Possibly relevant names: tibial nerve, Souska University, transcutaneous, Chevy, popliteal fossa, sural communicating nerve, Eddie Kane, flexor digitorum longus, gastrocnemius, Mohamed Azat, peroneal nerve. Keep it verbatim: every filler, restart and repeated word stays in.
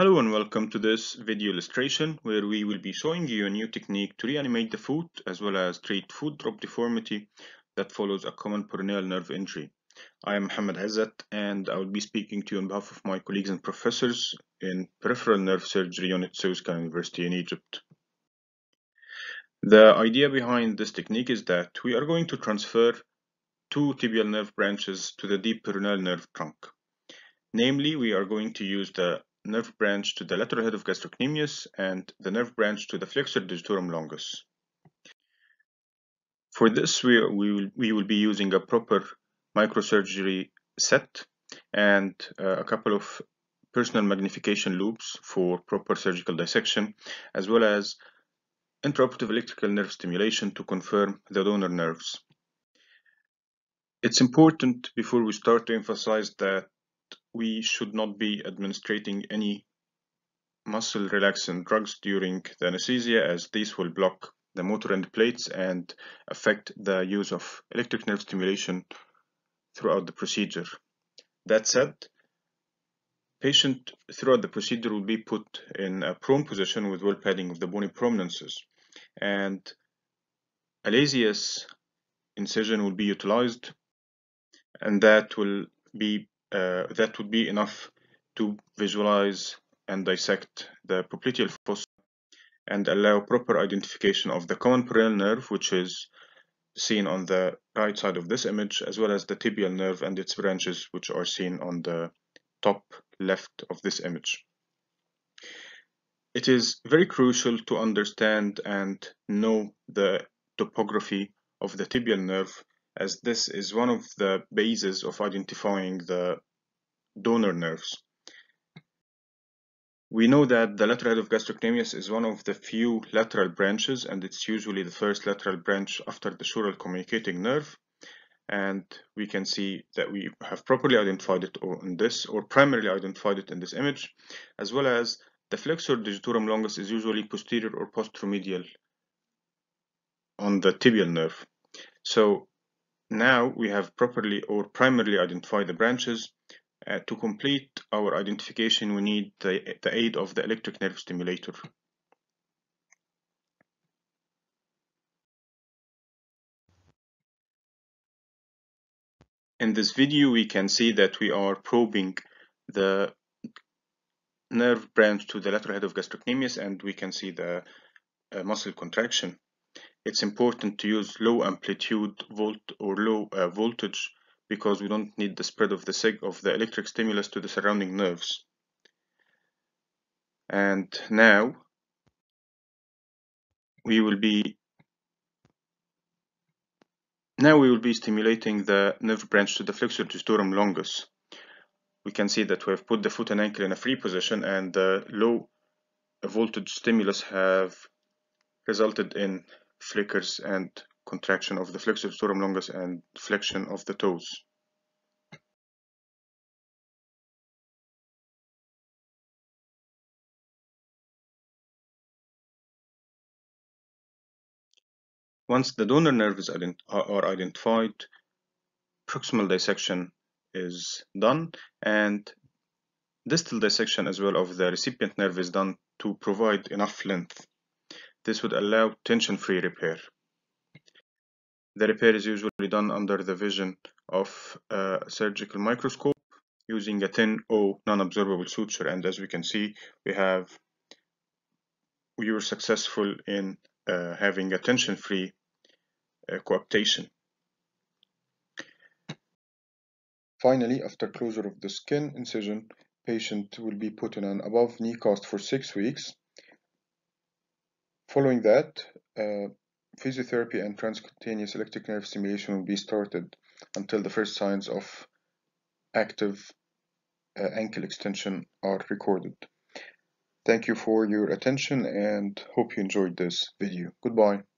Hello and welcome to this video illustration where we will be showing you a new technique to reanimate the foot as well as treat foot drop deformity that follows a common peroneal nerve injury. I am Mohamed Azat and I will be speaking to you on behalf of my colleagues and professors in peripheral nerve surgery at Souska University in Egypt. The idea behind this technique is that we are going to transfer two tibial nerve branches to the deep peroneal nerve trunk. Namely, we are going to use the nerve branch to the lateral head of gastrocnemius and the nerve branch to the flexor digitorum longus. For this, we, we, will, we will be using a proper microsurgery set and uh, a couple of personal magnification loops for proper surgical dissection, as well as intraoperative electrical nerve stimulation to confirm the donor nerves. It's important before we start to emphasize that we should not be administrating any muscle relaxant drugs during the anesthesia, as these will block the motor end plates and affect the use of electric nerve stimulation throughout the procedure. That said, patient throughout the procedure will be put in a prone position with well padding of the bony prominences, and a lasius incision will be utilized, and that will be Uh, that would be enough to visualize and dissect the popliteal fossa and allow proper identification of the common peroneal nerve, which is seen on the right side of this image, as well as the tibial nerve and its branches, which are seen on the top left of this image. It is very crucial to understand and know the topography of the tibial nerve, as this is one of the bases of identifying the donor nerves. We know that the lateral head of gastrocnemius is one of the few lateral branches, and it's usually the first lateral branch after the sural communicating nerve. And we can see that we have properly identified it on this, or primarily identified it in this image, as well as the flexor digitorum longus is usually posterior or posteromedial on the tibial nerve. So now we have properly or primarily identified the branches. Uh, to complete our identification, we need the, the aid of the electric nerve stimulator. In this video, we can see that we are probing the nerve branch to the lateral head of gastrocnemius, and we can see the uh, muscle contraction. It's important to use low amplitude volt or low uh, voltage, because we don't need the spread of the sig of the electric stimulus to the surrounding nerves. And now we will be now we will be stimulating the nerve branch to the flexor digitorum longus. We can see that we have put the foot and ankle in a free position, and the low voltage stimulus have resulted in flickers and contraction of the flexor digitorum longus and flexion of the toes. Once the donor nerves are identified, proximal dissection is done, and distal dissection as well of the recipient nerve is done to provide enough length. This would allow tension-free repair. The repair is usually done under the vision of a surgical microscope using a ten oh non-absorbable suture, and as we can see, we have we were successful in uh, having a tension-free uh, coaptation. Finally, after closure of the skin incision, patient will be put in an above-knee cast for six weeks. Following that, uh, physiotherapy and transcutaneous electric nerve stimulation will be started until the first signs of active uh, ankle extension are recorded. Thank you for your attention and hope you enjoyed this video. Goodbye.